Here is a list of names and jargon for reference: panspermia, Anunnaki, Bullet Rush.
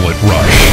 Bullet Rush.